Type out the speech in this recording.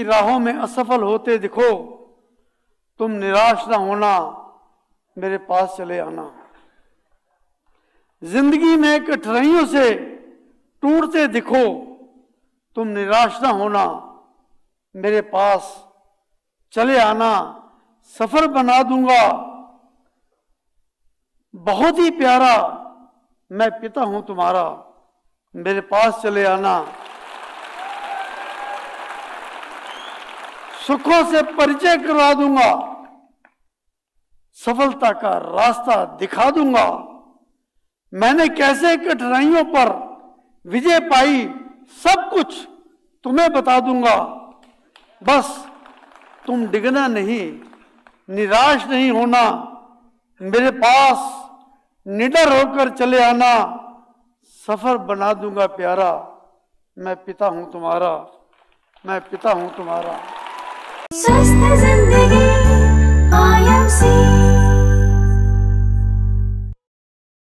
की राहों में असफल होते दिखो, तुम निराश ना होना, मेरे पास चले आना। जिंदगी में कठिनाइयों से टूटते दिखो, तुम निराश ना होना, मेरे पास चले आना। सफर बना दूंगा बहुत ही प्यारा, मैं पिता हूं तुम्हारा, मेरे पास चले आना। सुखों से परिचय करवा दूंगा, सफलता का रास्ता दिखा दूंगा। मैंने कैसे कठिनाइयों पर विजय पाई, सब कुछ तुम्हें बता दूंगा। बस तुम डिगना नहीं, निराश नहीं होना, मेरे पास निडर होकर चले आना। सफर बना दूंगा प्यारा, मैं पिता हूं तुम्हारा, मैं पिता हूं तुम्हारा।